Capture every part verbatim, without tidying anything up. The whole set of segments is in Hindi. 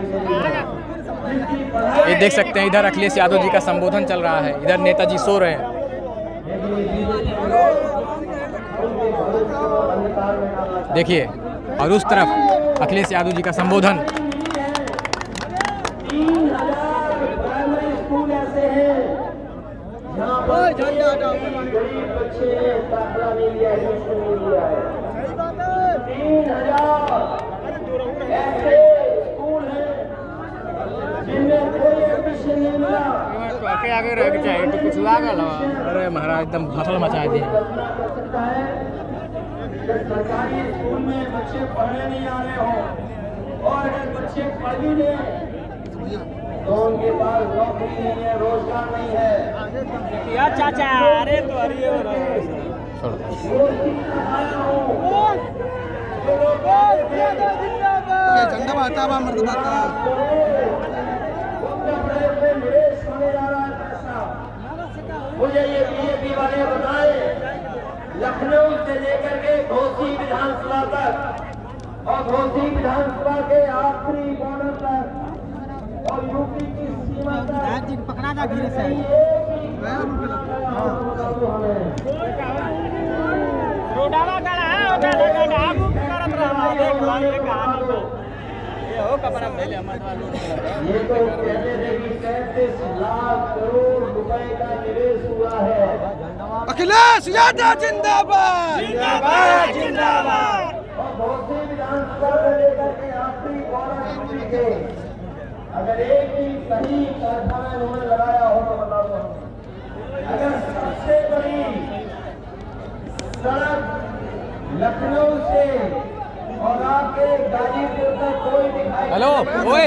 ये देख सकते हैं इधर अखिलेश यादव जी का संबोधन चल रहा है, इधर नेताजी सो रहे हैं। देखिए, और उस तरफ अखिलेश यादव जी का संबोधन। आगे रह जाए तो कुछ लागा लगा। अरे महाराज एकदम फसल मचा दिए। सरकारी स्कूल में बच्चे पढ़ने नहीं आ रहे हो और अगर बच्चे पढ़ भी नहीं तो उनके पास नौकरी नहीं है, रोजगार नहीं है। यार चाचा, अरे तो अरे झंडा माता बा मर्द मुझे ये बीजेपी वाले बताए, लखनऊ से लेकर के घोसी विधानसभा तक और घोसी विधानसभा के आखिरी बॉर्डर तक और यूपी की सीमा तक पकड़ा था धीरे से। रोडावा गड़ा है, रोडावा गड़ा आगू करत रहा है। देख लो ये कहानी को, ये हो कपड़ा पहले अमर वालों ने। ये तो कहते थे कि पैंतीस लाख करोड़ रुपए का निवेश हुआ है। अखिलेश यादव जिंदाबाद जिंदाबाद जिंदाबाद। और बहुत ही विधानसभा से लेकर के आखिरी वार्ड के अगर एक भी सही कारखाना उन्होंने लगाया हो तो बता दो। अगर सबसे बड़ी सड़क लखनऊ से और आपके गाजीपुर तक कोई दिखाई हेलो ओए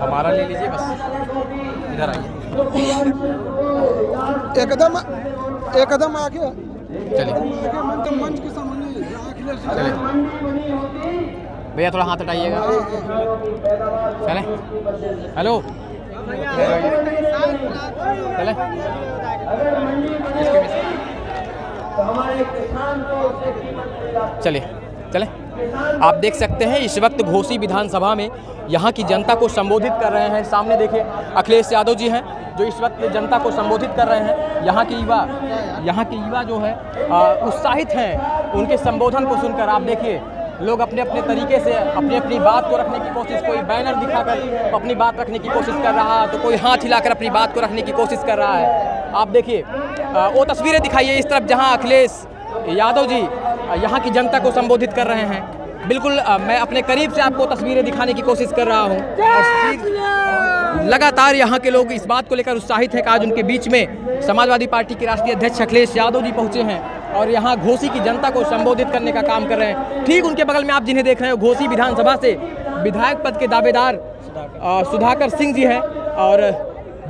हमारा ले लीजिए बस, इधर आइए। एकदम एकदम आगे चलिए चलिए भैया, थोड़ा हाथ हटाइएगा। चले हेलो चले चलिए चले। आप देख सकते हैं इस वक्त घोसी विधानसभा में यहाँ की जनता को संबोधित कर रहे हैं। सामने देखिए अखिलेश यादव जी हैं जो इस वक्त जनता को संबोधित कर रहे हैं। यहाँ के युवा यहाँ के युवा जो है उत्साहित हैं उनके संबोधन को सुनकर। आप देखिए लोग अपने अपने तरीके से अपनी अपनी बात को रखने की कोशिश, कोई बैनर दिखाकर अपनी बात रखने की कोशिश कर रहा है तो कोई हाथ हिलाकर अपनी बात को रखने की कोशिश कर रहा है। आप देखिए वो तस्वीरें दिखाइए इस तरफ जहाँ अखिलेश यादव जी यहाँ की जनता को संबोधित कर रहे हैं। बिल्कुल मैं अपने करीब से आपको तस्वीरें दिखाने की कोशिश कर रहा हूँ। लगातार यहाँ के लोग इस बात को लेकर उत्साहित हैं कि आज उनके बीच में समाजवादी पार्टी के राष्ट्रीय अध्यक्ष अखिलेश यादव जी पहुँचे हैं और यहाँ घोसी की जनता को संबोधित करने का काम कर रहे हैं। ठीक उनके बगल में आप जिन्हें देख रहे हो घोसी विधानसभा से विधायक पद के दावेदार सुधाकर सिंह जी हैं और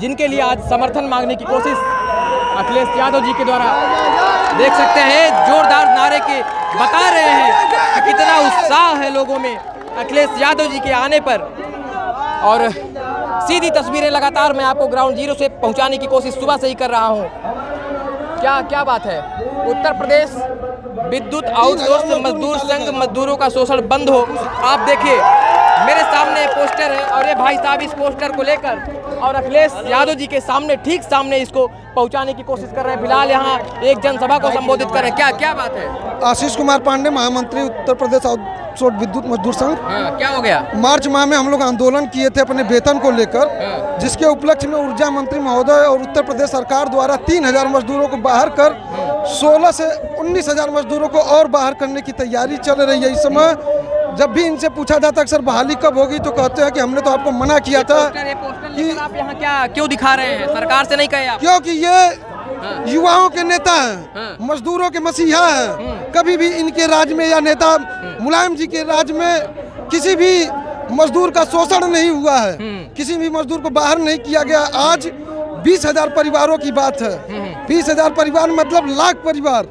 जिनके लिए आज समर्थन मांगने की कोशिश अखिलेश यादव जी के द्वारा देख सकते हैं जोरदार नारे के बता रहे हैं कि कितना उत्साह है लोगों में अखिलेश यादव जी के आने पर। और सीधी तस्वीरें लगातार मैं आपको ग्राउंड जीरो से पहुंचाने की कोशिश सुबह से ही कर रहा हूं। क्या क्या बात है, उत्तर प्रदेश विद्युत आउटसोर्स मजदूर संघ मजदूरों का शोषण बंद हो। आप देखिए मेरे सामने पोस्टर है और ये भाई साहब इस पोस्टर को लेकर और अखिलेश यादव जी के सामने ठीक सामने इसको पहुंचाने की कोशिश कर रहे हैं। फिलहाल यहाँ एक जनसभा को संबोधित कर रहे हैं। क्या क्या बात है, आशीष कुमार पांडे महामंत्री उत्तर प्रदेश आउटसोर्स विद्युत मजदूर संघ। हाँ, क्या हो गया, मार्च माह में हम लोग आंदोलन किए थे अपने वेतन को लेकर। हाँ, जिसके उपलक्ष्य में ऊर्जा मंत्री महोदय और उत्तर प्रदेश सरकार द्वारा तीन हजार मजदूरों को बाहर कर सोलह से उन्नीस हजार मजदूरों को और बाहर करने की तैयारी चल रही है। इस समय जब भी इनसे पूछा जाता है सर बहाली कब होगी तो कहते हैं कि हमने तो आपको मना किया था। पोस्टर, पोस्टर कि आप यहाँ क्या क्यों दिखा रहे हैं, सरकार से नहीं कहे आप? क्योंकि ये हाँ। युवाओं के नेता हैं, हाँ। मजदूरों के मसीहा हैं। कभी भी इनके राज में या नेता मुलायम जी के राज में किसी भी मजदूर का शोषण नहीं हुआ है, किसी भी मजदूर को बाहर नहीं किया गया। आज बीस हजार परिवारों की बात है। बीस हजार परिवार मतलब लाख परिवार।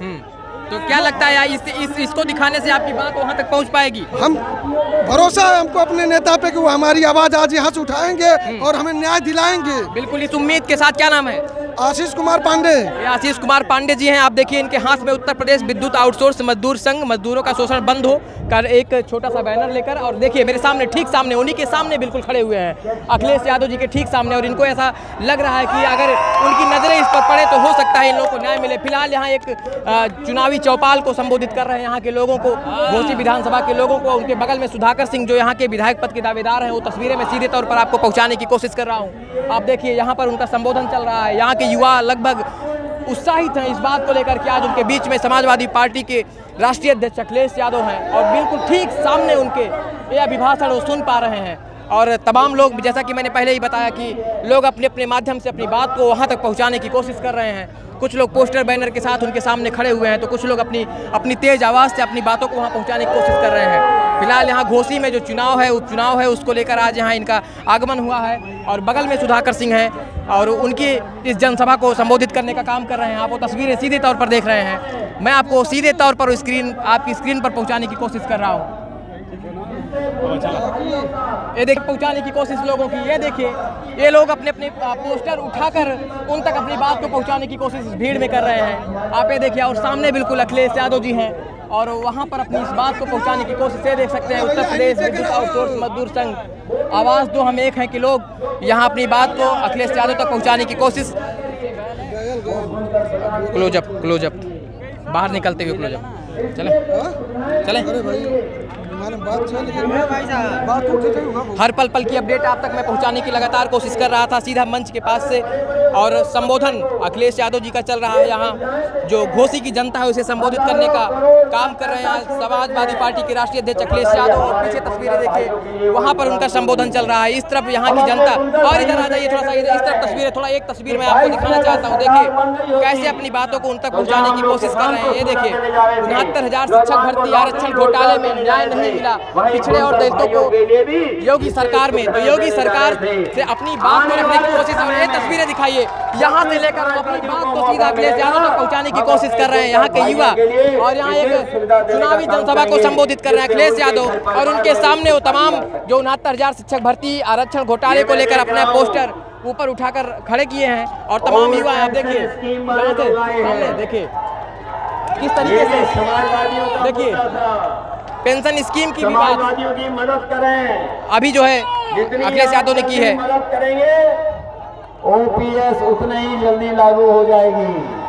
तो क्या लगता है इस, इस, इसको दिखाने से आपकी बात वहाँ तक पहुँच पाएगी? हम भरोसा है हमको अपने नेता पे कि वो हमारी आवाज आज यहाँ से उठाएंगे और हमें न्याय दिलाएंगे। बिल्कुल, इस उम्मीद के साथ। क्या नाम है? आशीष कुमार पांडे। आशीष कुमार पांडे जी हैं। आप देखिए इनके हाथ में उत्तर प्रदेश विद्युत आउटसोर्स मजदूर संघ मजदूरों का शोषण बंद हो कर एक छोटा सा बैनर लेकर, और देखिए मेरे सामने ठीक सामने उन्हीं के सामने बिल्कुल खड़े हुए हैं, अखिलेश यादव जी के ठीक सामने। और इनको ऐसा लग रहा है कि अगर उनकी नज़रें इस पर पड़े तो हो सकता है इन लोगों को न्याय मिले। फिलहाल यहाँ एक चुनावी चौपाल को संबोधित कर रहे हैं यहाँ के लोगों को, घोसी विधानसभा के लोगों को। उनके बगल में सुधाकर सिंह जो यहाँ के विधायक पद के दावेदार हैं, वो तस्वीरें मैं सीधे तौर पर आपको पहुँचाने की कोशिश कर रहा हूँ। आप देखिए यहाँ पर उनका संबोधन चल रहा है। यहाँ के युवा लगभग उत्साहित हैं इस बात को लेकर कि आज उनके बीच में समाजवादी पार्टी के राष्ट्रीय अध्यक्ष अखिलेश यादव हैं और बिल्कुल ठीक सामने उनके ये अभिभाषण वो सुन पा रहे हैं। और तमाम लोग, जैसा कि मैंने पहले ही बताया, कि लोग अपने अपने माध्यम से अपनी बात को वहाँ तक पहुँचाने की कोशिश कर रहे हैं। कुछ लोग पोस्टर बैनर के साथ उनके सामने खड़े हुए हैं, तो कुछ लोग अपनी अपनी तेज़ आवाज़ से अपनी बातों को वहाँ पहुँचाने की कोशिश कर रहे हैं। फिलहाल यहाँ घोसी में जो चुनाव है उपचुनाव है उसको लेकर आज यहाँ इनका आगमन हुआ है और बगल में सुधाकर सिंह हैं और उनकी इस जनसभा को संबोधित करने का काम कर रहे हैं। आप वो तस्वीरें सीधे तौर पर देख रहे हैं, मैं आपको सीधे तौर पर स्क्रीन आपकी स्क्रीन पर पहुँचाने की कोशिश कर रहा हूँ। ये देखिए पहुँचाने की कोशिश लोगों की, ये देखिए ये लोग अपने अपने पोस्टर उठाकर उन तक अपनी बात को पहुँचाने की कोशिश भीड़ में कर रहे हैं। आप ये देखिए, और सामने बिल्कुल अखिलेश यादव जी हैं और वहाँ पर अपनी इस बात को पहुँचाने की कोशिश ये देख सकते हैं। उत्तर प्रदेश विद्युत आउटसोर्स मजदूर संघ आवाज़ दो हम एक हैं कि लोग यहाँ अपनी बात को अखिलेश यादव तक पहुँचाने की कोशिश। क्लोजअप क्लोजअप बाहर निकलते हुए क्लोजअप। चले चले हर पल पल की अपडेट आप तक मैं पहुंचाने की लगातार कोशिश कर रहा था सीधा मंच के पास से। और संबोधन अखिलेश यादव जी का चल रहा है, यहाँ जो घोसी की जनता है उसे संबोधित करने का काम कर रहे हैं समाजवादी पार्टी के राष्ट्रीय अध्यक्ष अखिलेश यादव। और पीछे तस्वीरें देखिए, वहाँ पर उनका संबोधन चल रहा है। इस तरफ यहाँ की जनता, और इधर आ जाइए थोड़ा सा, इस तरफ तस्वीरें, थोड़ा एक तस्वीर मैं आपको दिखाना चाहता हूँ। देखिए कैसे अपनी बातों को उन तक पहुँचाने की कोशिश कर रहे हैं। ये देखिए उनहत्तर हजार शिक्षक भर्ती आरक्षण घोटाले में न्याय नहीं मिला पिछड़े और दलितों को योगी सरकार में, तो योगी सरकार से अपनी बात को रखने की कोशिश। और ये तस्वीरें दिखाइए, यहाँ से लेकर हम अपनी बात को सीधा अखिलेश यादव तक पहुँचाने की कोशिश कर रहे हैं यहाँ के युवा। और यहाँ एक चुनावी जनसभा को संबोधित कर रहे हैं अखिलेश यादव और उनके सामने वो तमाम जो उनहत्तर हजार शिक्षक भर्ती आरक्षण घोटाले को लेकर अपना पोस्टर ऊपर उठाकर खड़े किए हैं। और तमाम युवा, आप देखिए देखिए किस तरीके से, देखिए पेंशन स्कीम की भी बात मदद करें अभी जो है अखिलेश यादव ने की है। ओ पी एस उतने ही जल्दी लागू हो जाएगी।